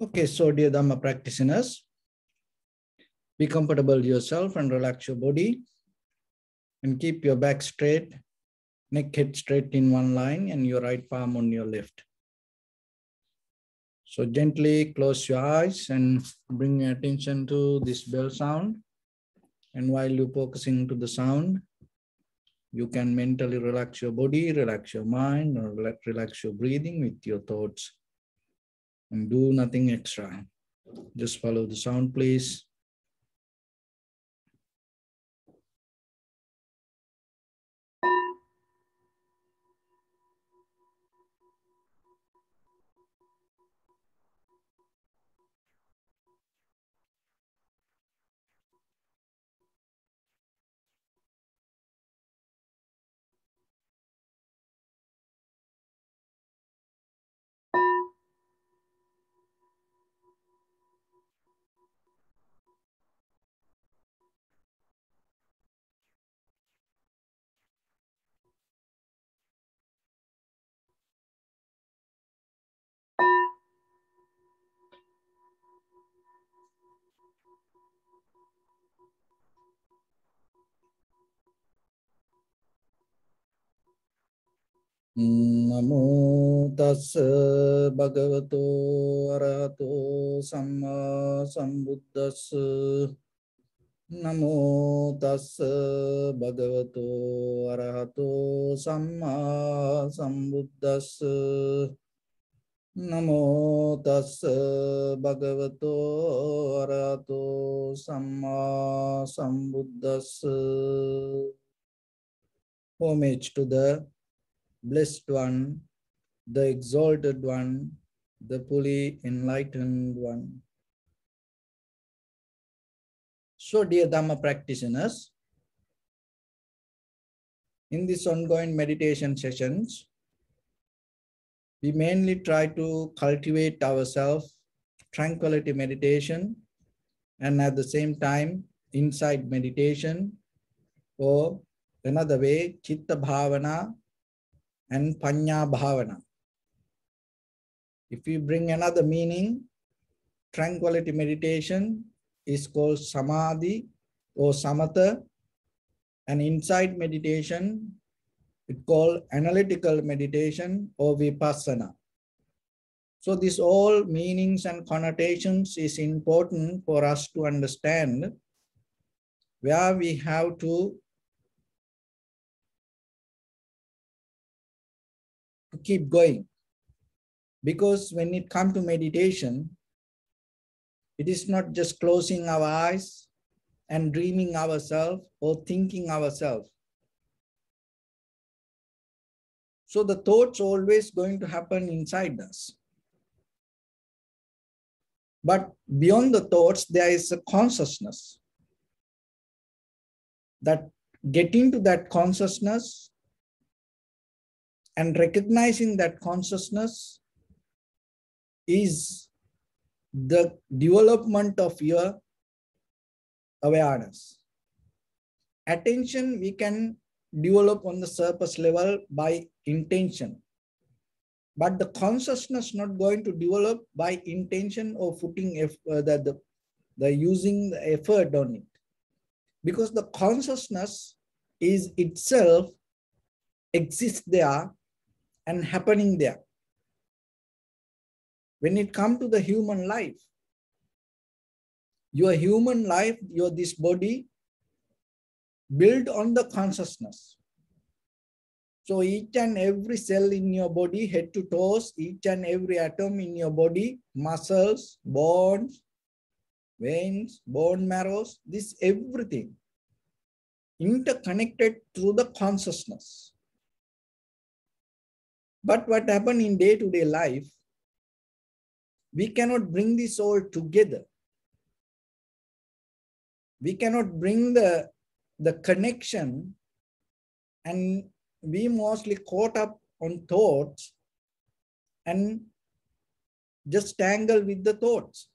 Okay, so dear Dhamma practitioners, be comfortable yourself and relax your body and keep your back straight, neck head straight in one line and your right palm on your left. So gently close your eyes and bring your attention to this bell sound. And while you're focusing to the sound, you can mentally relax your body, relax your mind, or relax your breathing with your thoughts. And do nothing extra. Just follow the sound, please. Namo tassa bhagavato arahato sammasambuddhassa. Namo tassa bhagavato arahato sammasambuddhassa. Namo tassa bhagavato arahato sammasambuddhassa. Homage to the Blessed One, the Exalted One, the fully enlightened One. So dear Dhamma practitioners, in this ongoing meditation sessions, we mainly try to cultivate ourselves tranquility meditation and at the same time insight meditation, or another way chitta bhavana and panya bhavana. If we bring another meaning, tranquility meditation is called samadhi or samatha, and insight meditation it's called analytical meditation or vipassana. So these all meanings and connotations is important for us to understand where we have to keep going, because when it comes to meditation, it is not just closing our eyes and dreaming ourselves or thinking ourselves. So the thoughts always going to happen inside us. But beyond the thoughts, there is a consciousness. That getting to that consciousness and recognizing that consciousness is the development of your awareness. Attention we can develop on the surface level by intention. But the consciousness not going to develop by intention or putting using the effort on it. Because the consciousness is itself exists there and happening there. When it comes to the human life, your human life, your this body, built on the consciousness. So each and every cell in your body, head to toes, each and every atom in your body, muscles, bones, veins, bone marrows, this everything interconnected through the consciousness. But what happens in day-to-day life, we cannot bring this all together. We cannot bring the connection, and we mostly caught up on thoughts and just tangle with the thoughts.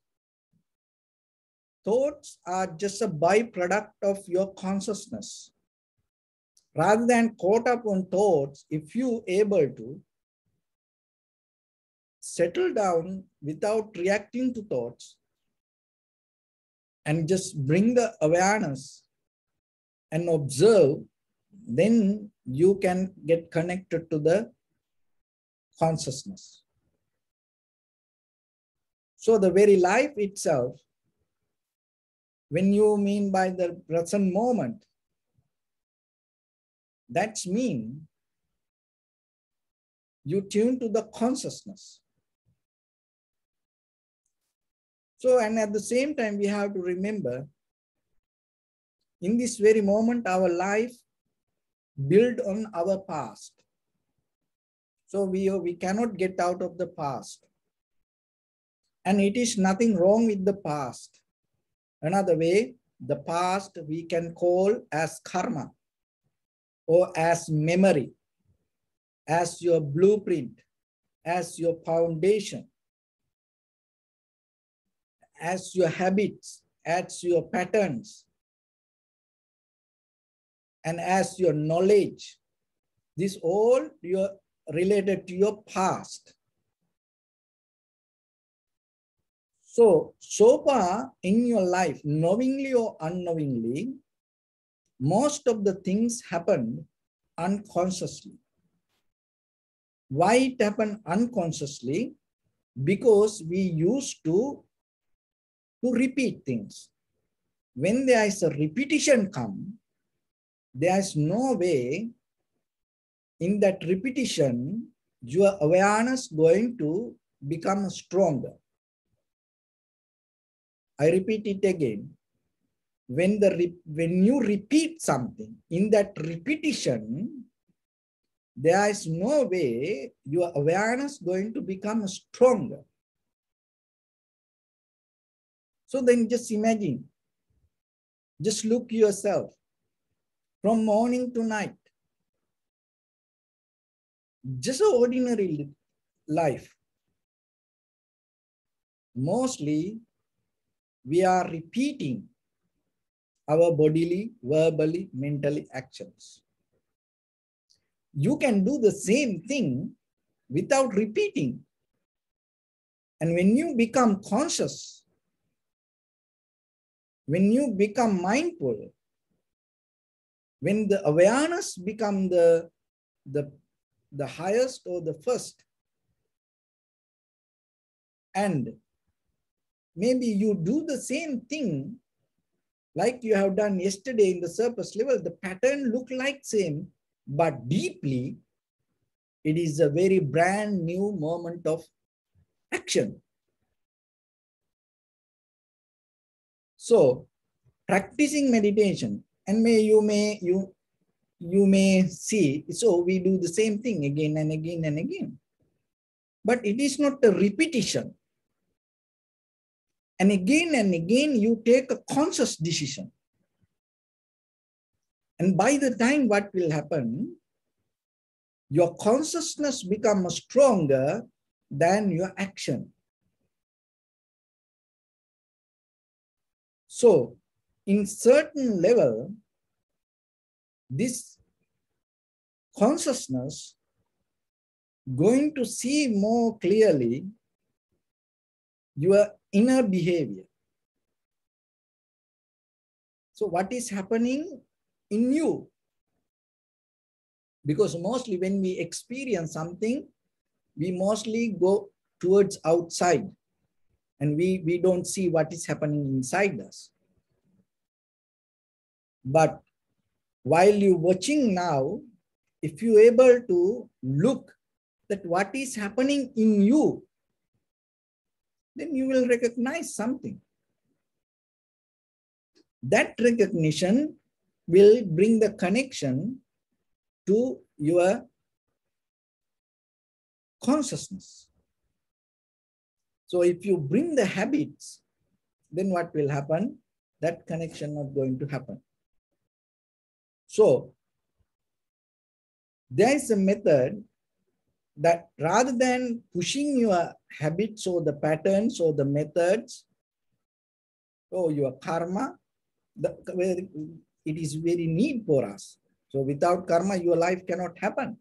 Thoughts are just a byproduct of your consciousness. Rather than caught up on thoughts, if you able to settle down without reacting to thoughts and just bring the awareness and observe, then you can get connected to the consciousness. So the very life itself, when you mean by the present moment, that's mean you tune to the consciousness. So, and at the same time, we have to remember, in this very moment, our life build on our past. So we cannot get out of the past. And it is nothing wrong with the past. Another way, the past we can call as karma or as memory, as your blueprint, as your foundation, as your habits, as your patterns, and as your knowledge. This all you're related to your past. So far in your life, knowingly or unknowingly, most of the things happened unconsciously. Why it happened unconsciously? Because we used to repeat things. When there is a repetition come, there is no way in that repetition your awareness going to become stronger. I repeat it again. When you repeat something, in that repetition, there is no way your awareness going to become stronger. So then just imagine, just look yourself from morning to night, just an ordinary life. Mostly we are repeating our bodily, verbally, mentally actions. You can do the same thing without repeating. And when you become conscious, when you become mindful, when the awareness becomes the highest or the first, and maybe you do the same thing like you have done yesterday in the surface level, the pattern look like same, but deeply, it is a very brand new moment of action. So, practicing meditation, and you may see, so we do the same thing again and again and again, but it is not a repetition. And again, you take a conscious decision. And by the time what will happen, your consciousness becomes stronger than your action. So, in certain level, this consciousness going to see more clearly your inner behavior. So what is happening in you? Because mostly when we experience something, we mostly go towards outside and we don't see what is happening inside us. But while you're watching now, if you're able to look at what is happening in you, then you will recognize something. That recognition will bring the connection to your consciousness. So if you bring the habits, then what will happen? That connection not going to happen. So there is a method that rather than pushing your habits or the patterns or the methods or your karma, it is very need for us. So without karma, your life cannot happen.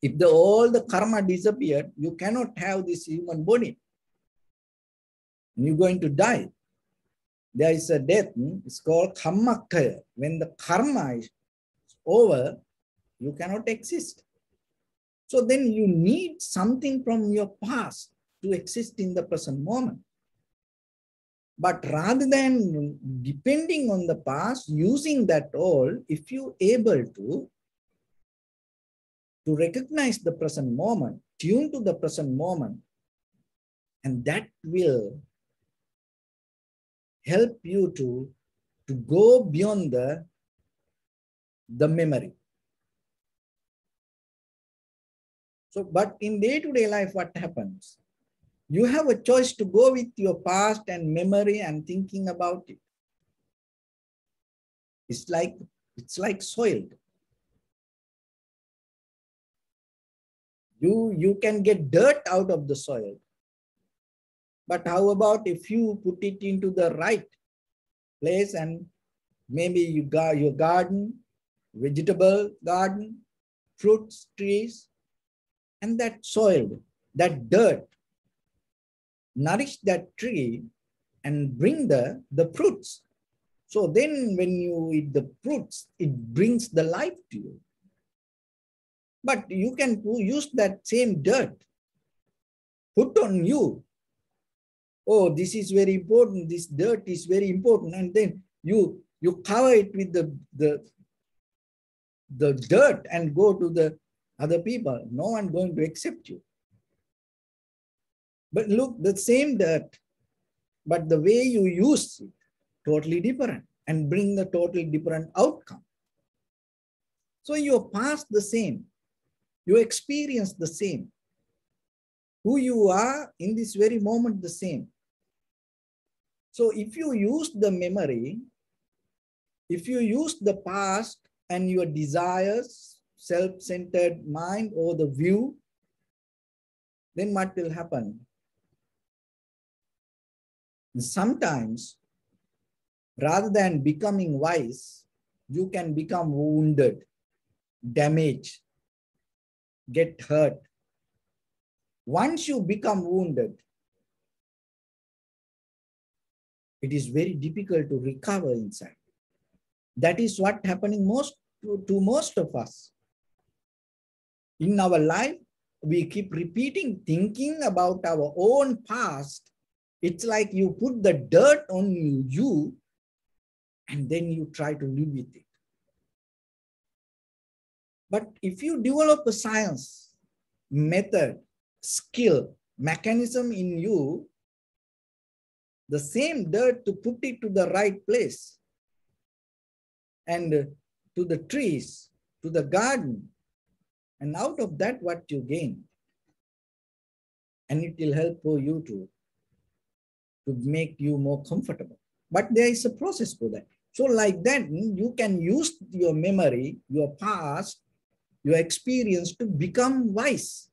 If all the karma disappeared, you cannot have this human body. You're going to die. There is a death, it's called Khammakkaya. When the karma is over, you cannot exist. So then you need something from your past to exist in the present moment. But rather than depending on the past, using that all, if you able to recognize the present moment, tune to the present moment, and that will help you to go beyond the memory. So, but in day-to-day life, what happens? You have a choice to go with your past and memory and thinking about it. It's like soiled. You can get dirt out of the soil. But how about if you put it into the right place and maybe you got your garden, vegetable garden, fruits, trees, and that soil, that dirt, nourish that tree and bring the fruits. So then when you eat the fruits, it brings the life to you. But you can use that same dirt, put on you. Oh, this is very important, this dirt is very important. And then you cover it with the dirt and go to the other people. No one going to accept you. But look, the same dirt, but the way you use it, totally different and bring the totally different outcome. So your past the same, your experience the same, who you are in this very moment the same. So if you use the memory, if you use the past and your desires, self-centered mind or the view, then what will happen? Sometimes, rather than becoming wise, you can become wounded, damaged, get hurt. Once you become wounded, it is very difficult to recover inside. That is what happening most to most of us. In our life, we keep repeating, thinking about our own past. It's like you put the dirt on you and then you try to live with it. But if you develop a science, method, skill, mechanism in you, the same dirt to put it to the right place and to the trees, to the garden, and out of that what you gain. And it will help for you to make you more comfortable. But there is a process for that. So like that, you can use your memory, your past, your experience to become wise.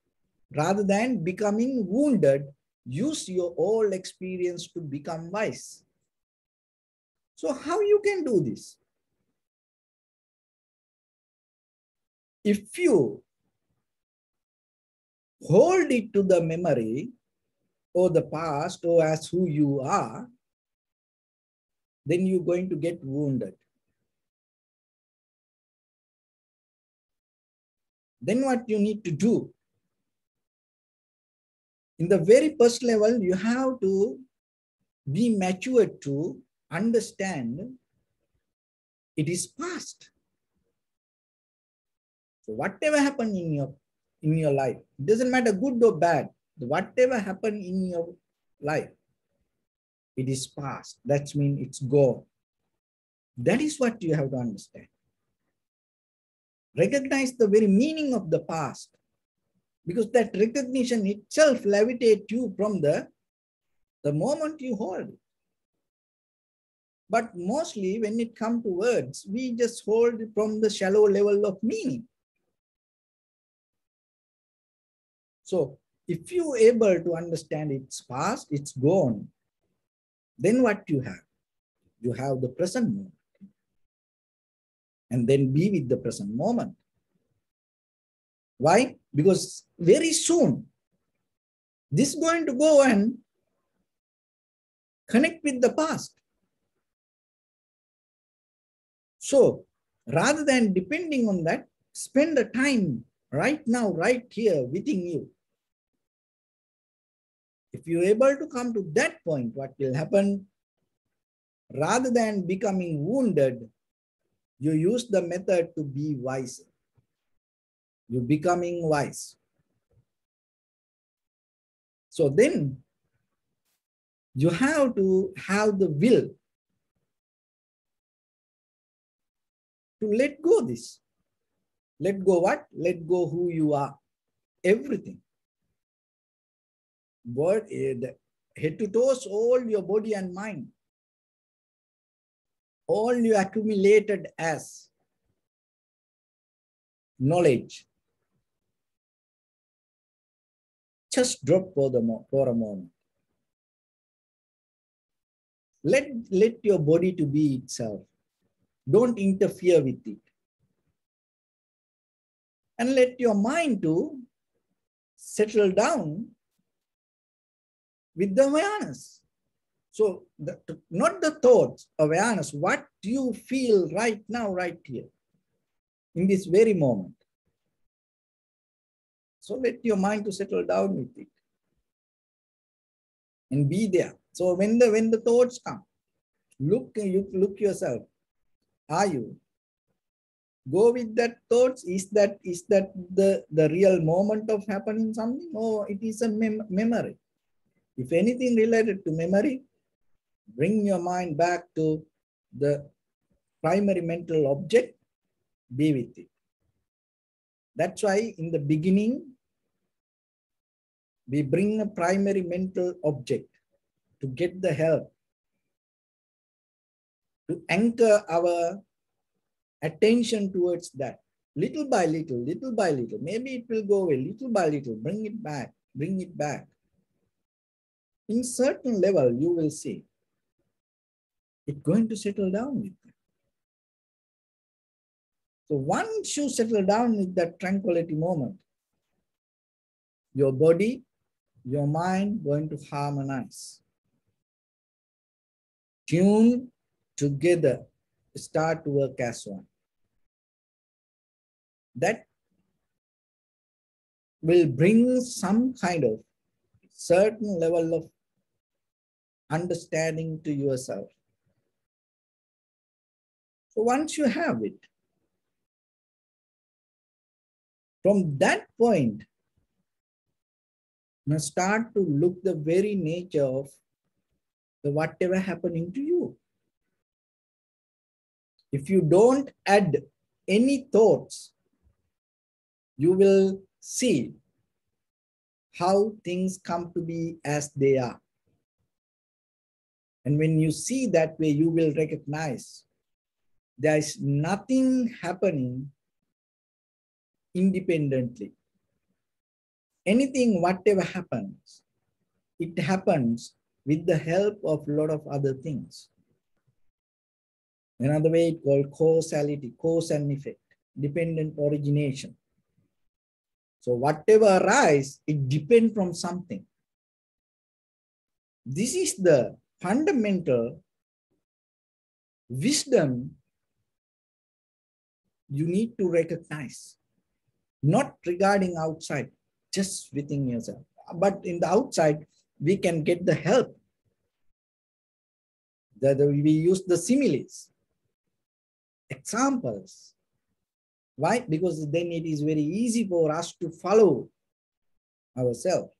Rather than becoming wounded, use your old experience to become wise. So how you can do this? If you hold it to the memory or the past or as who you are, then you're going to get wounded. Then what you need to do? In the very first level, you have to be mature to understand it is past. So whatever happened in your life, it doesn't matter good or bad, whatever happened in your life, it is past. That means it's gone. That is what you have to understand. Recognize the very meaning of the past, because that recognition itself levitates you from the moment you hold it. But mostly when it comes to words, we just hold it from the shallow level of meaning. So if you are able to understand it's past, it's gone, then what you have? You have the present moment. And then be with the present moment. Why? Because very soon, this is going to go and connect with the past. So, rather than depending on that, spend the time right now, right here within you. If you're able to come to that point, what will happen? Rather than becoming wounded, you use the method to be wiser. You're becoming wise. So then, you have to have the will to let go this. Let go what? Let go who you are. Everything. But head to toes, all your body and mind. All you accumulated as knowledge. Just drop for a moment. Let your body to be itself. Don't interfere with it. And let your mind to settle down with the awareness. So, not the thoughts, awareness, what you feel right now, right here, in this very moment. So, let your mind to settle down with it and be there. So, when the thoughts come, look yourself. Are you? Go with that thoughts. Is that the real moment of happening something? Or it is a memory. If anything related to memory, bring your mind back to the primary mental object, be with it. That's why in the beginning, we bring a primary mental object to get the help, to anchor our attention towards that. Little by little, little by little. Maybe it will go away, little by little. Bring it back, bring it back. In certain level, you will see it's going to settle down with that. So once you settle down with that tranquility moment, your body, your mind going to harmonize. Tune together, start to work as one. That will bring some kind of certain level of understanding to yourself. So once you have it, from that point, now start to look the very nature of the whatever happening to you. If you don't add any thoughts, you will see how things come to be as they are. And when you see that way, you will recognize there is nothing happening independently. Anything, whatever happens, it happens with the help of a lot of other things. Another way it's called causality, cause and effect, dependent origination. So whatever arises, it depends from something. This is the fundamental wisdom you need to recognize, not regarding outside, just within yourself. But in the outside, we can get the help. That we use the similes, examples. Why? Because then it is very easy for us to follow ourselves.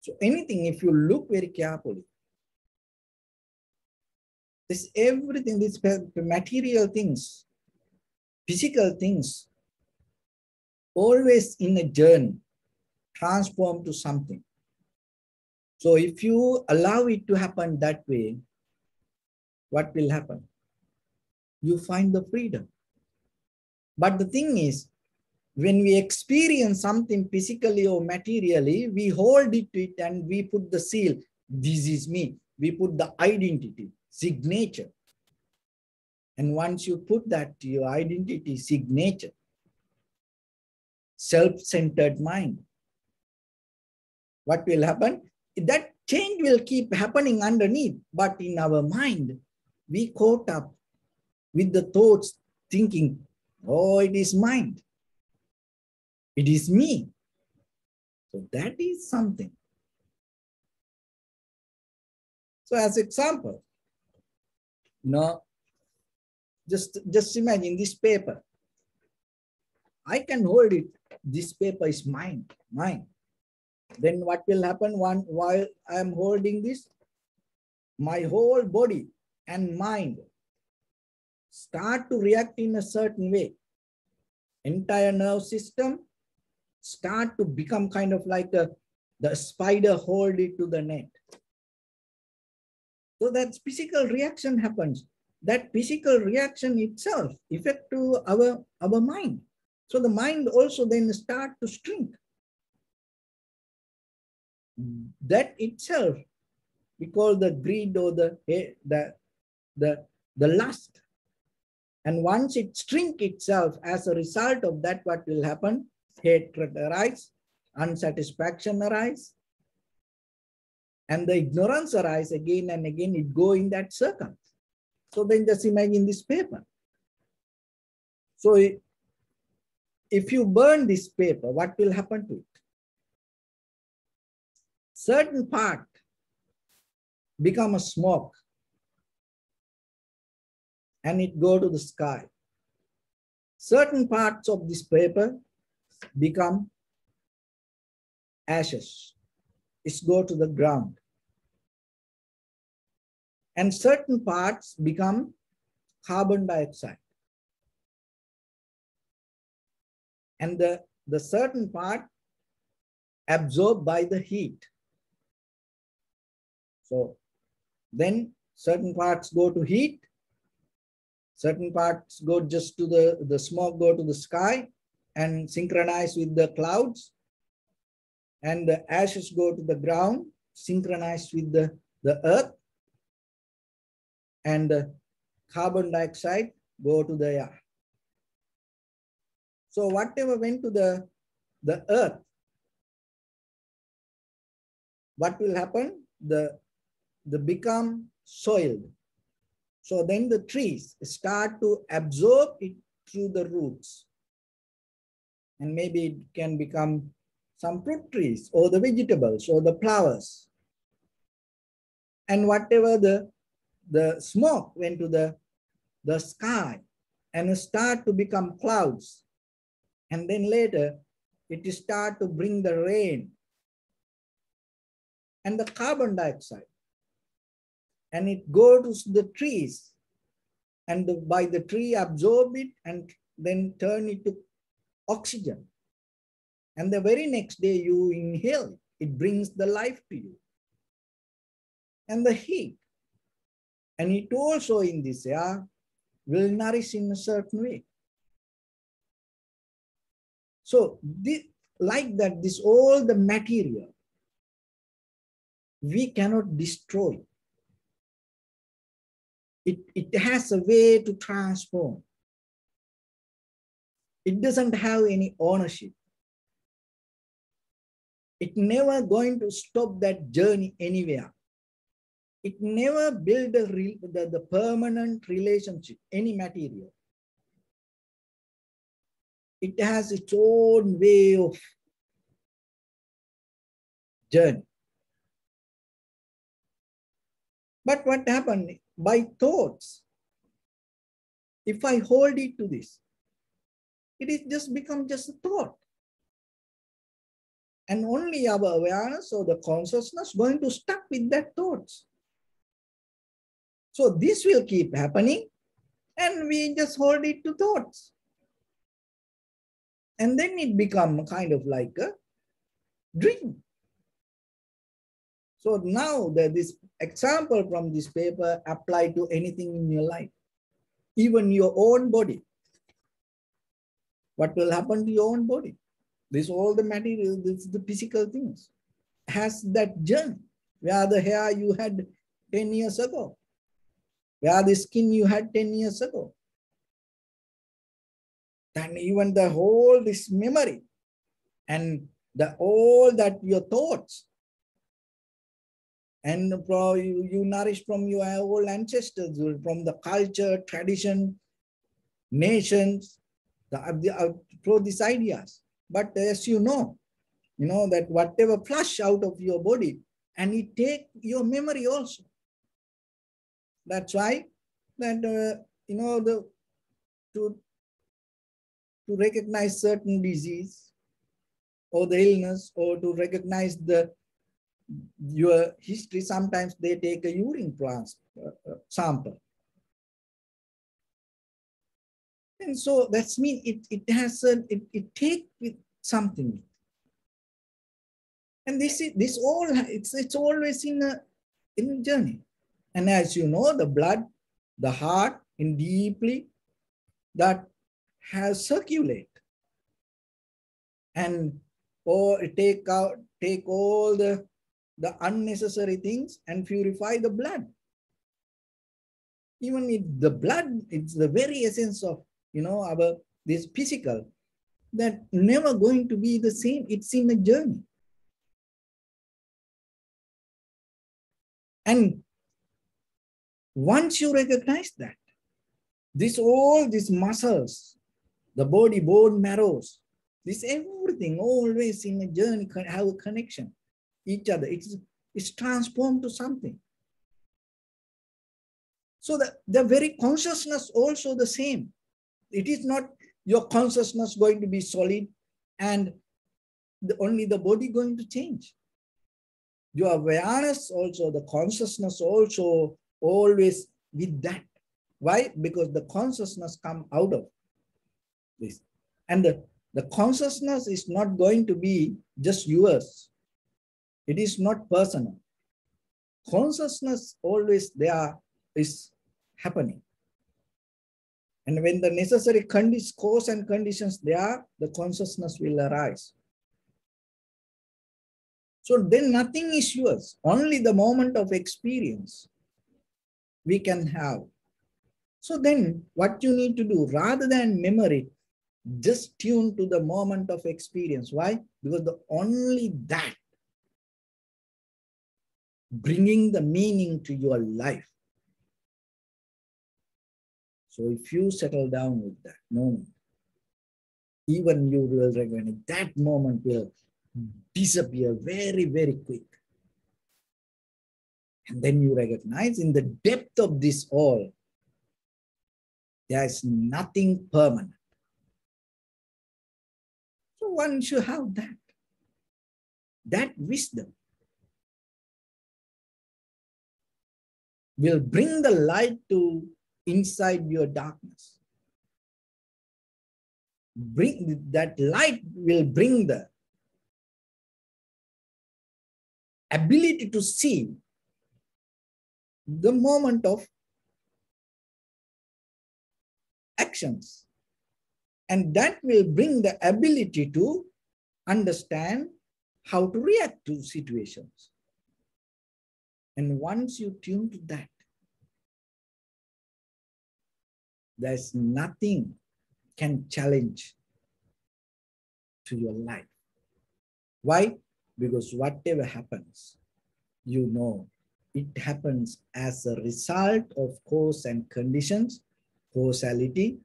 So anything, if you look very carefully, this everything, these material things, physical things, always in a journey, transform to something. So if you allow it to happen that way, what will happen? You find the freedom. But the thing is, when we experience something physically or materially, we hold it to it and we put the seal. This is me. We put the identity, signature. And once you put that to your identity, signature, self-centered mind. What will happen? That change will keep happening underneath, but in our mind, we caught up with the thoughts thinking, oh, it is mind. It is me. So that is something. So as example, you know, just imagine this paper. I can hold it. This paper is mine. Then what will happen while I am holding this? My whole body and mind start to react in a certain way. Entire nerve system start to become kind of like the spider hold it to the net. So that physical reaction happens. That physical reaction itself affects to our mind. So the mind also then start to shrink. That itself we call the greed or the lust. And once it shrink itself, as a result of that, what will happen? Hatred arises, unsatisfaction arises, and the ignorance arises again and again. It goes in that circle. So then just imagine this paper. So if you burn this paper, what will happen to it? Certain part become a smoke and it go to the sky. Certain parts of this paper become ashes. It go to the ground. And certain parts become carbon dioxide. And the certain part absorbed by the heat. So then certain parts go to heat, certain parts go just to the smoke, go to the sky and synchronize with the clouds, and the ashes go to the ground, synchronized with the earth, and the carbon dioxide go to the air. So whatever went to the earth, what will happen? The become soiled. So then the trees start to absorb it through the roots. And maybe it can become some fruit trees or the vegetables or the flowers. And whatever the smoke went to the sky and start to become clouds. And then later it start to bring the rain and the carbon dioxide, and it goes to the trees, and by the tree absorb it and then turn it to oxygen. And the very next day you inhale, it brings the life to you. And the heat, and it also in this air will nourish in a certain way. So this, like that, this all the material, we cannot destroy. It has a way to transform. It doesn't have any ownership. It never going to stop that journey anywhere. It never build the permanent relationship, any material. It has its own way of journey. But what happened by thoughts? If I hold it to this, it is just become just a thought. And only our awareness or the consciousness going to stuck with that thoughts. So this will keep happening, and we just hold it to thoughts. And then it become kind of like a dream. So now this example from this paper apply to anything in your life, even your own body. What will happen to your own body? This all the material, this the physical things, has that journey where the hair you had 10 years ago, where the skin you had 10 years ago. And even the whole this memory and all that your thoughts, and probably you nourish from your old ancestors, from the culture, tradition, nations, through these ideas. But as you know that whatever flush out of your body, and it take your memory also. That's why that to recognize certain disease or the illness, or to recognize the your history, sometimes they take a urine sample. And so that's mean it take with something. And this is this all it's always in a journey. And as you know, the blood, the heart, in deeply that has circulate, and or take all the unnecessary things and purify the blood. Even if the blood, it's the very essence of our this physical, that never going to be the same. It's in a journey. And once you recognize that, all these muscles, the body, bone marrows, this everything always in a journey can have a connection, each other. It's transformed to something. So the very consciousness also the same. It is not your consciousness going to be solid and only the body going to change. Your awareness also, the consciousness also always with that. Why? Because the consciousness comes out of this. And the consciousness is not going to be just yours. It is not personal. Consciousness always there is happening. And when the necessary cause and conditions there are, the consciousness will arise. So then nothing is yours. Only the moment of experience we can have. So then what you need to do, rather than memory, just tune to the moment of experience. Why? Because only that bringing the meaning to your life. So if you settle down with that moment, even you will recognize that moment will disappear very, very quick. And then you recognize in the depth of this all, there is nothing permanent. So once you have that wisdom will bring the light to inside your darkness. That light will bring the ability to see the moment of actions. And that will bring the ability to understand how to react to situations. And once you tune to that, there's nothing can challenge to your life. Why? Because whatever happens, it happens as a result of cause and conditions, causality,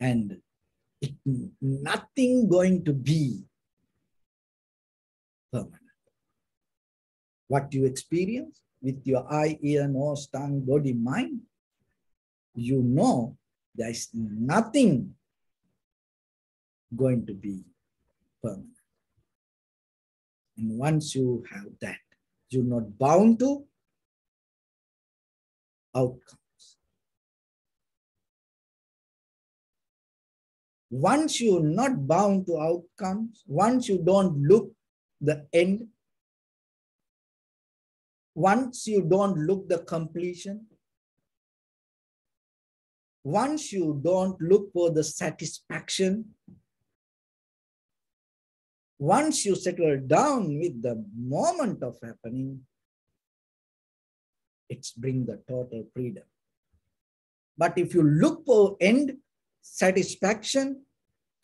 and nothing going to be permanent. What you experience with your eye, ear, nose, tongue, body, mind, there is nothing going to be permanent. And once you have that, you're not bound to outcomes. Once you're not bound to outcomes, once you don't look the end, once you don't look the completion, once you don't look for the satisfaction, once you settle down with the moment of happening, it brings the total freedom. But if you look for end, satisfaction,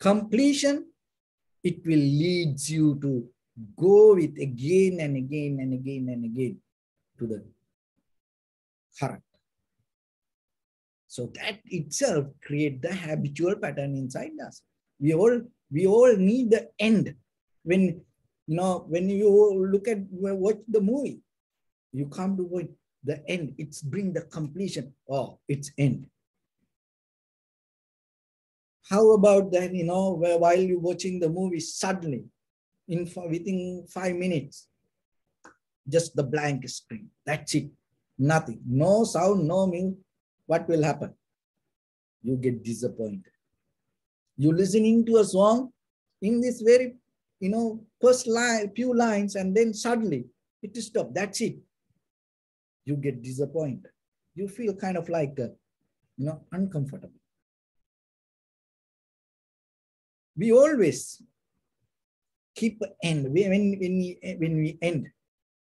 completion, it will lead you to go with again and again and again and again to the correct. So that itself creates the habitual pattern inside us. We all need the end. When you watch the movie, you come to watch the end. It's bring the completion. Oh, it's end. How about that, while you're watching the movie, suddenly, within 5 minutes, just the blank screen. That's it. Nothing. No sound, no music. What will happen? You get disappointed. You're listening to a song in this very, first line, few lines, and then suddenly it is stopped. That's it. You get disappointed. You feel kind of like, uncomfortable. We always keep end when we end.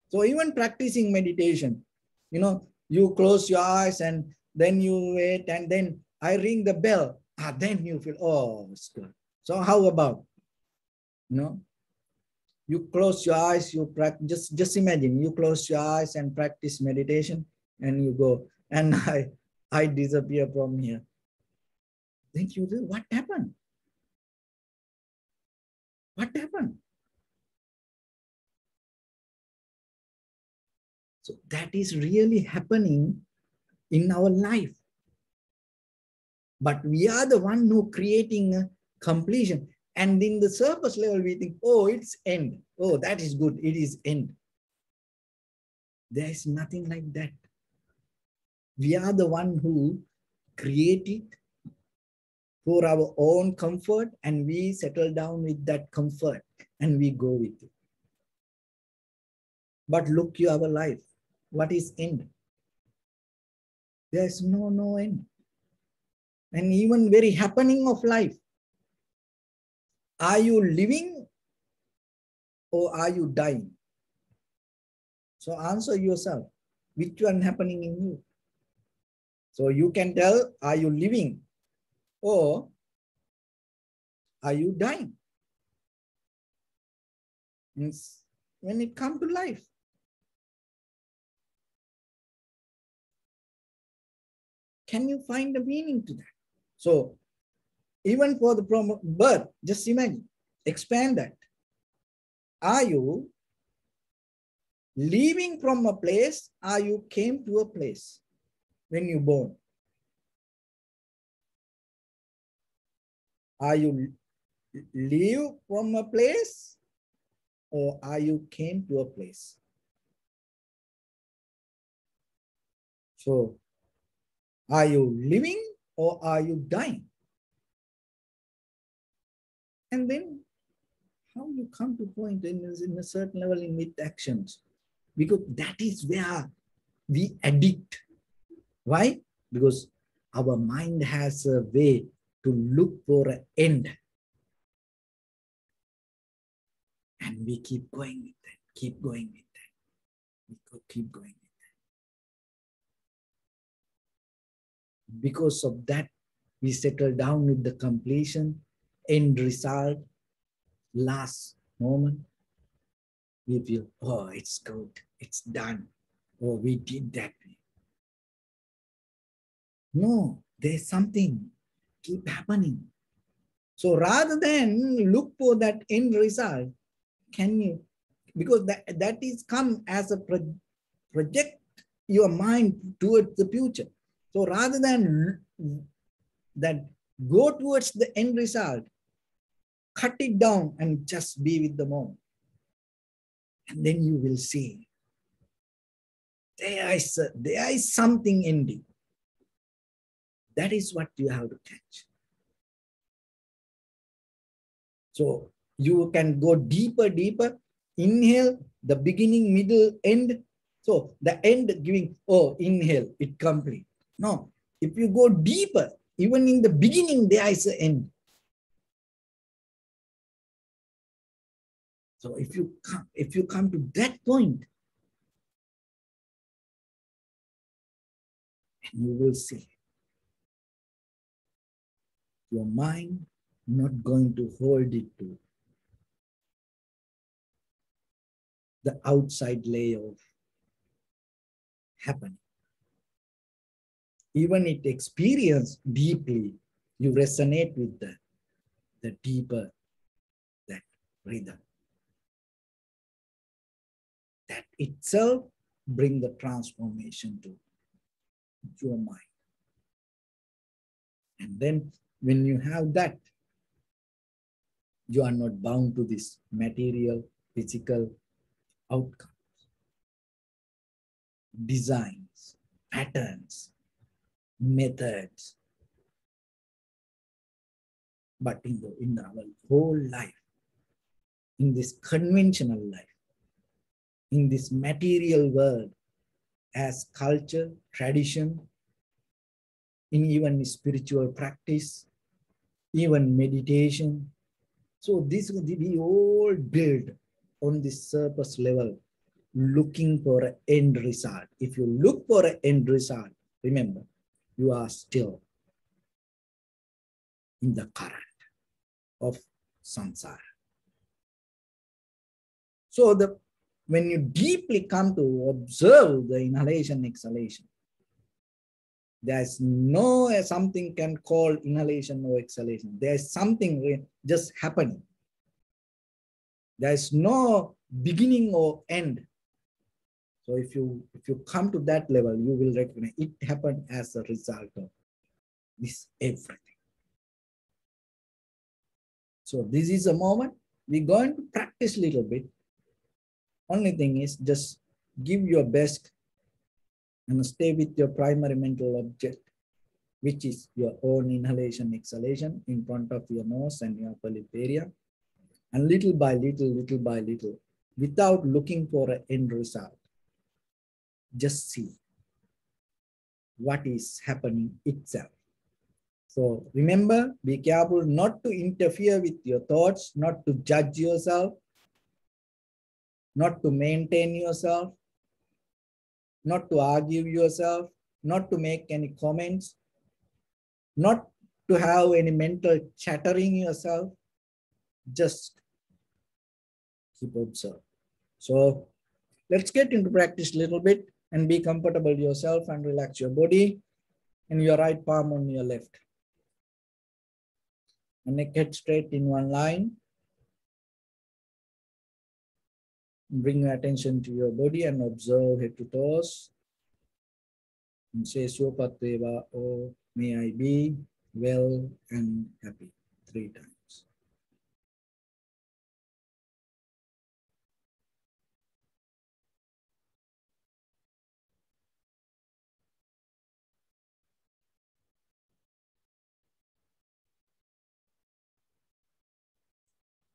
So even practicing meditation, you close your eyes and then you wait and then I ring the bell. Then you feel, oh, it's good. So how about, you close your eyes, you practice, just imagine, you close your eyes and practice meditation and you go, and I disappear from here. Then you do, what happened? What happened? So that is really happening in our life. But we are the one who creating a completion. And in the surface level, we think, oh, it's end. Oh, that is good. It is end. There is nothing like that. We are the one who created for our own comfort, and we settle down with that comfort and we go with it. But look at our life. What is end? There is no end. And even very happening of life. Are you living or are you dying? So answer yourself. Which one happening in you? So you can tell, are you living? Or are you dying? When it comes to life. Can you find a meaning to that? So even for the birth, just imagine, expand that. Are you leaving from a place? Are you came to a place when you born? Are you leave from a place or are you came to a place? So are you living or are you dying? And then how you come to point in a certain level in with actions, because that is where we addict. Why? Because our mind has a way to look for an end. And we keep going with that, keep going with that, keep going with that. Because of that, we settle down with the completion, end result, last moment. We feel, oh, it's good, it's done, oh, we did that. No, there's something keep happening. So rather than look for that end result, can you, because that is come as a project your mind towards the future. So rather than that go towards the end result, cut it down and just be with the moment. And then you will see there is something ending. That is what you have to catch. So you can go deeper, inhale, the beginning, middle, end. So the end giving, oh, inhale, it complete. No, if you go deeper, even in the beginning, there is an end. So if you come to that point, and you will see. Your mind not going to hold it to the outside layer of happening. Even it experienced deeply, you resonate with the deeper that rhythm. That itself brings the transformation to your mind. And then when you have that, you are not bound to this material, physical outcomes, designs, patterns, methods. But in our whole life, in this conventional life, in this material world, as culture, tradition, in even spiritual practice, even meditation. So this will be all built on this surface level, looking for an end result. If you look for an end result, remember, you are still in the current of samsara. So when you deeply come to observe the inhalation, exhalation, there's no something can call inhalation or exhalation. There's something just happening. There's no beginning or end. So if you come to that level, you will recognize it happened as a result of this everything. So this is a moment we're going to practice a little bit. Only thing is just give your best and stay with your primary mental object, which is your own inhalation, exhalation in front of your nose and your upper lip area. And little by little, without looking for an end result, just see what is happening itself. So remember, be careful not to interfere with your thoughts, not to judge yourself, not to maintain yourself, not to argue yourself, not to make any comments, not to have any mental chattering yourself, just keep observing. So let's get into practice a little bit and be comfortable yourself and relax your body and your right palm on your left. And neck head straight in one line. Bring your attention to your body and observe head to toes. And say, Sopateva, oh, may I be well and happy 3 times.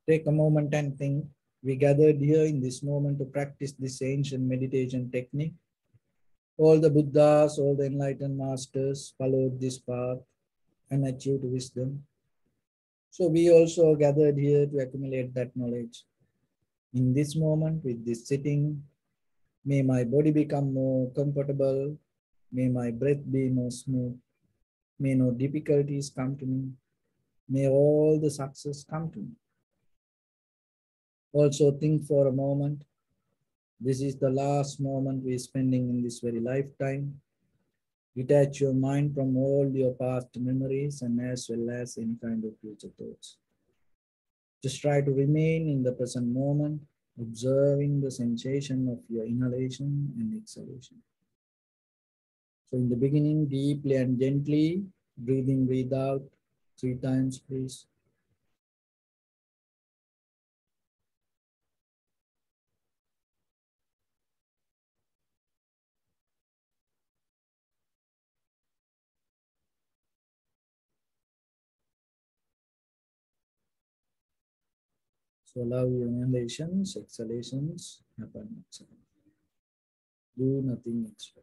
Take a moment and think. We gathered here in this moment to practice this ancient meditation technique. All the Buddhas, all the enlightened masters followed this path and achieved wisdom. So we also gathered here to accumulate that knowledge. In this moment, with this sitting, may my body become more comfortable. May my breath be more smooth. May no difficulties come to me. May all the success come to me. Also think for a moment, this is the last moment we're spending in this very lifetime. Detach your mind from all your past memories and as well as any kind of future thoughts. Just try to remain in the present moment, observing the sensation of your inhalation and exhalation. So in the beginning, deeply and gently, breathe in, breathe out 3 times, please. So allow your inhalations, exhalations happen. Do nothing extra.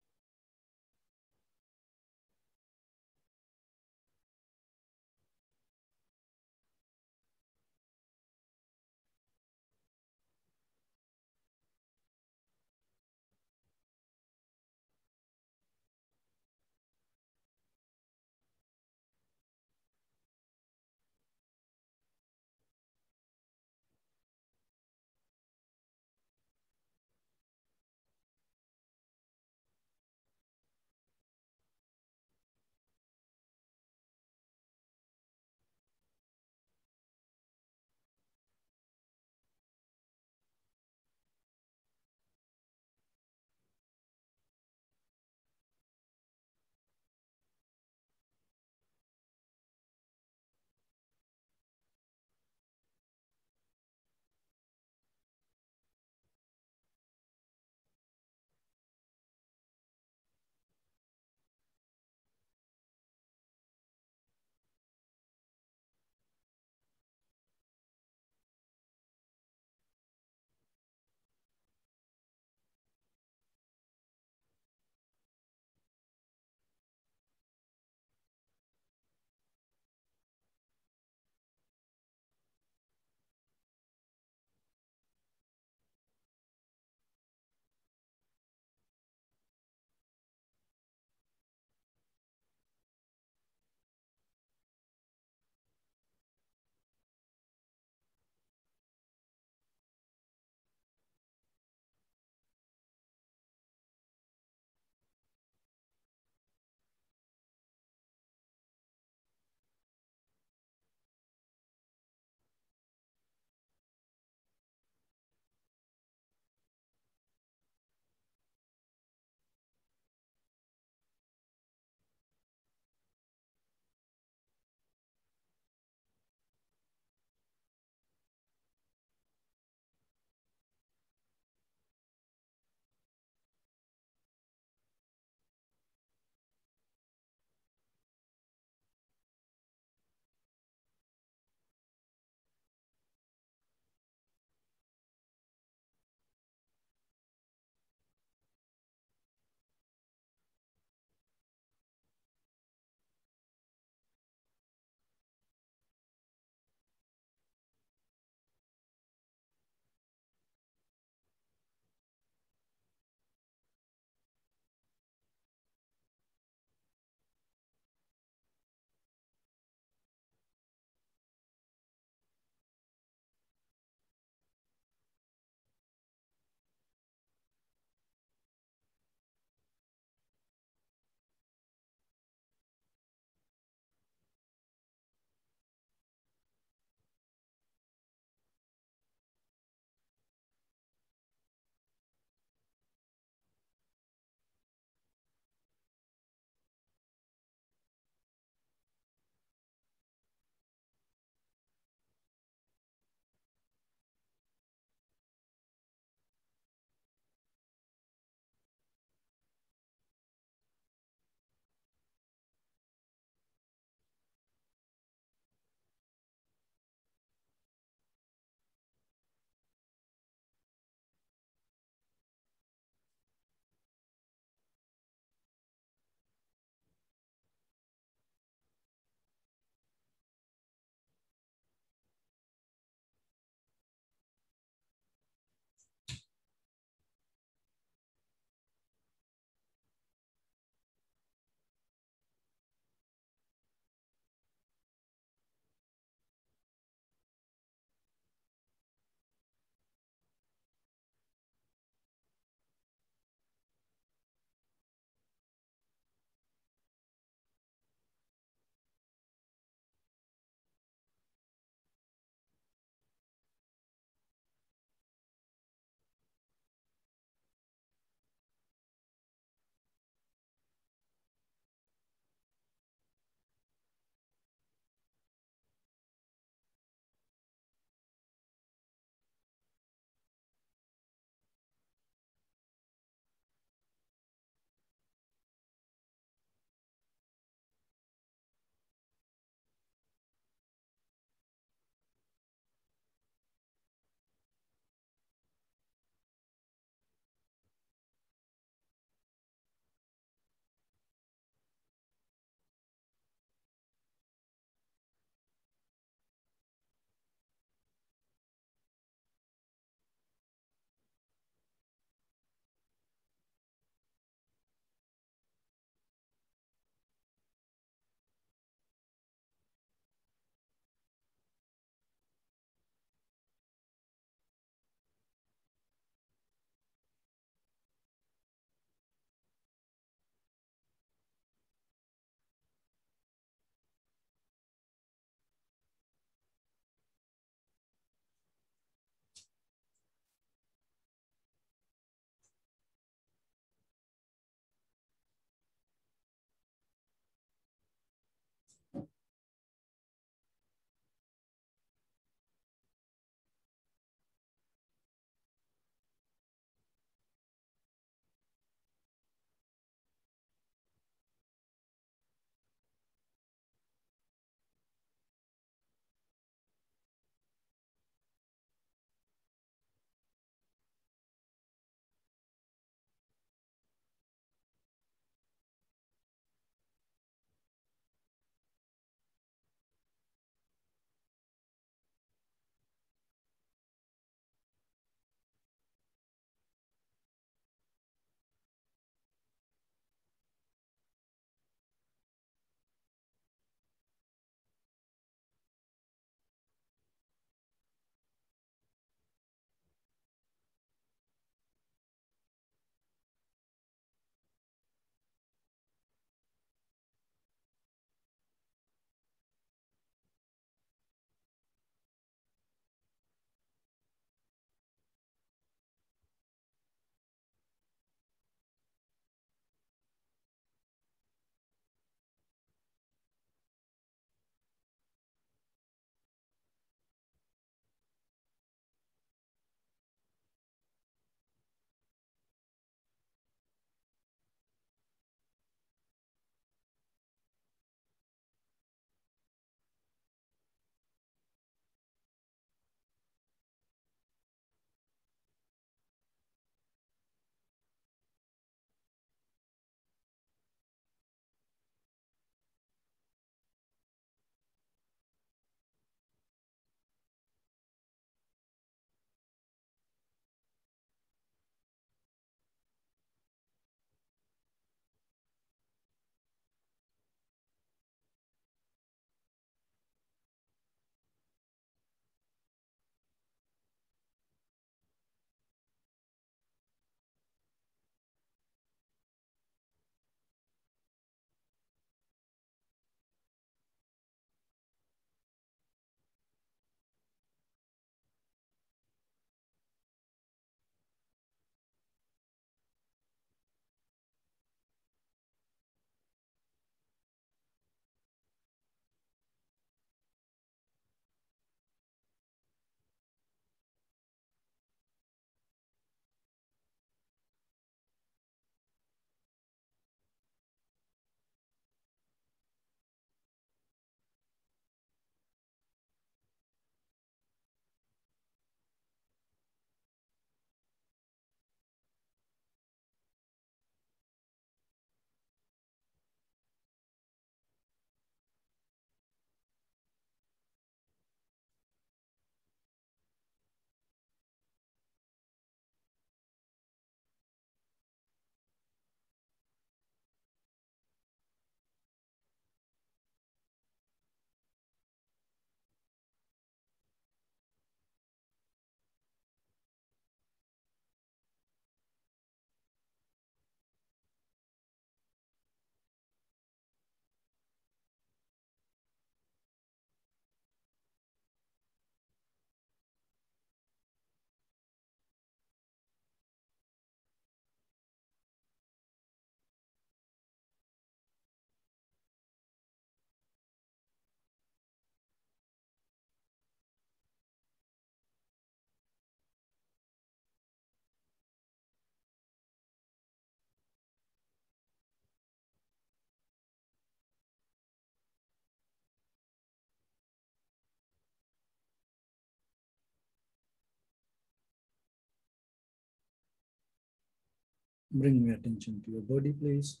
Bring your attention to your body, please.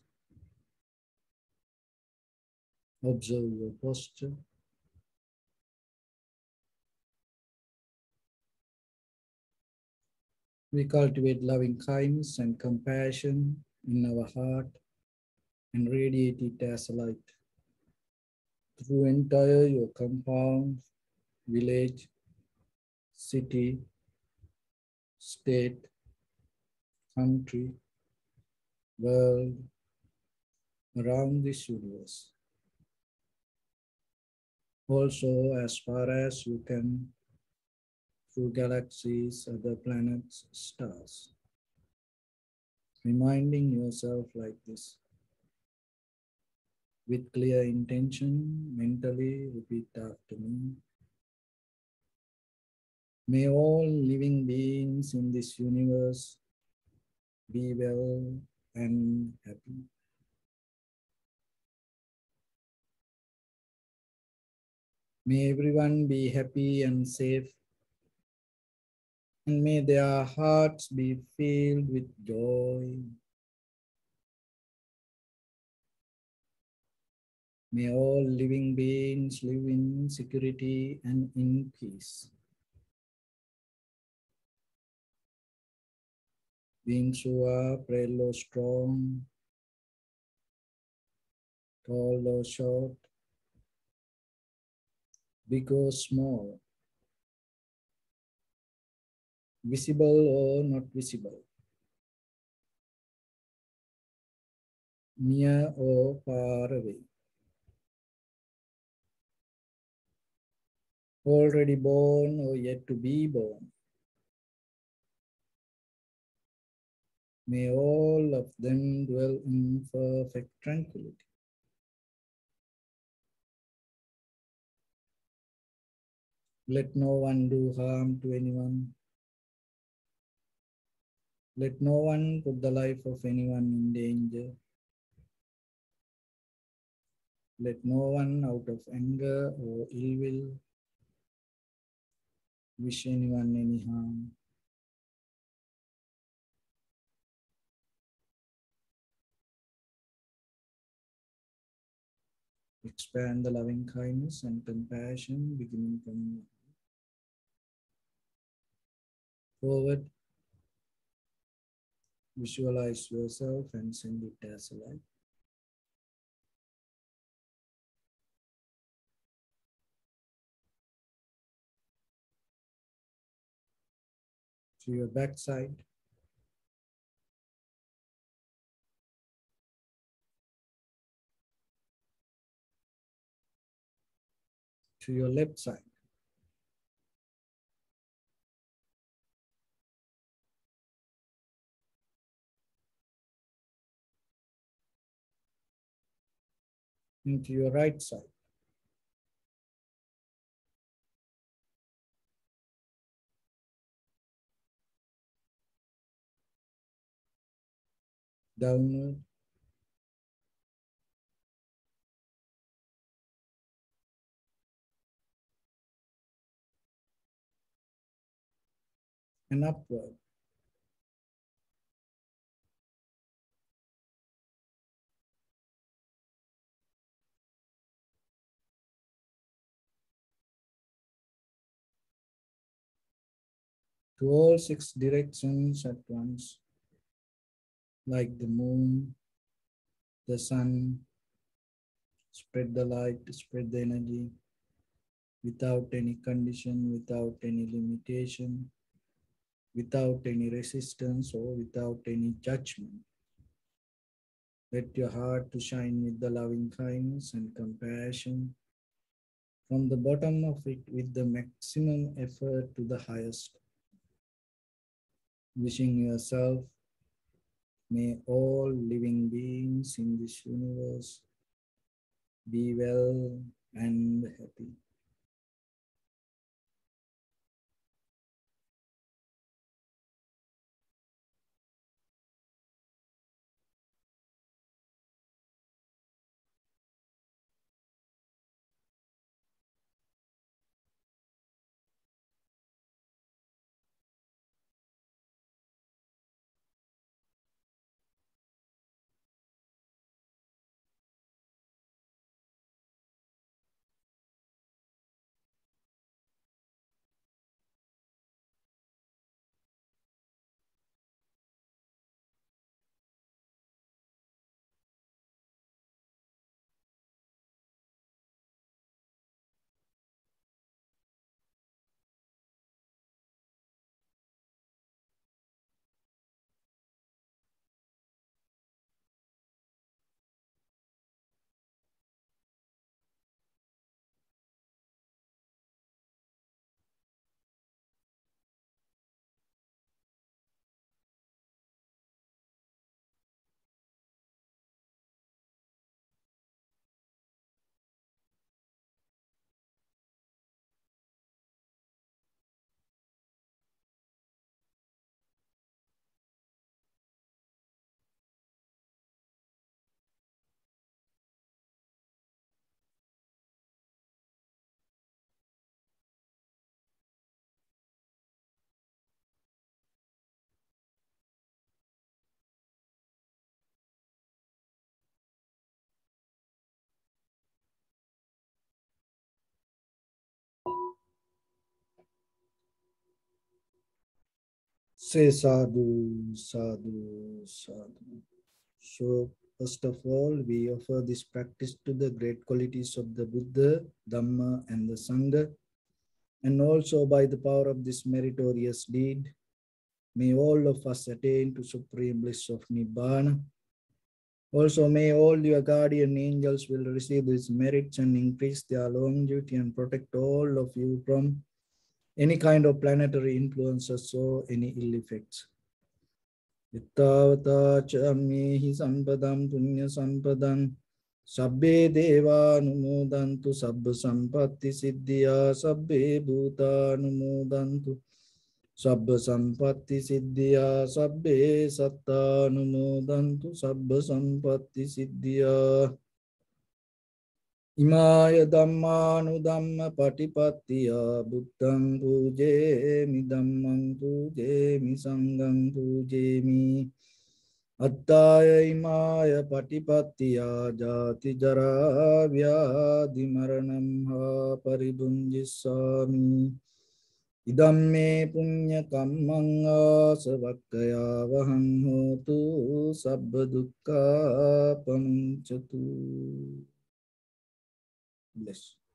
Observe your posture. We cultivate loving kindness and compassion in our heart and radiate it as a light through entire your compound, village, city, state, country, world, around this universe. Also, as far as you can, through galaxies, other planets, stars. Reminding yourself like this. With clear intention, mentally repeat after me. May all living beings in this universe be well and happy. May everyone be happy and safe, and may their hearts be filled with joy. May all living beings live in security and in peace. Beings who are frail or strong, tall or short, big or small, visible or not visible, near or far away, already born or yet to be born. May all of them dwell in perfect tranquility. Let no one do harm to anyone. Let no one put the life of anyone in danger. Let no one, out of anger or ill will, wish anyone any harm. Expand the loving kindness and compassion beginning from forward. Visualize yourself and send it as a light. To your backside. To your left side, into your right side, downward, and upward. To all six directions at once, like the moon, the sun, spread the light, spread the energy, without any condition, without any limitation, without any resistance or without any judgment. Let your heart to shine with the loving kindness and compassion from the bottom of it with the maximum effort to the highest. Wishing yourself, may all living beings in this universe be well and happy. Say sadhu, sadhu, sadhu. So, first of all, we offer this practice to the great qualities of the Buddha, Dhamma, and the Sangha. And also by the power of this meritorious deed, may all of us attain to supreme bliss of Nibbana. Also, may all your guardian angels will receive these merits and increase their longevity and protect all of you from any kind of planetary influences or any ill effects. Ittavata chammehi sampadam punya sampadam sabbe deva anu modantu sabba sampatti siddhya sabbe bhuta anu modantu sabbe sampatti siddhya sabbe satta anu modantu sabbe sampatti siddhya imaya dhammanu dhamma patipatia butam puje mi dhammam puje mi sangam puje mi attaya imaya patipatia jati jaravya dimaranam ha paridunjisami Idamme punya kamanga sabakaya vahango tu sabbe dukkha pamuncatu. Bless.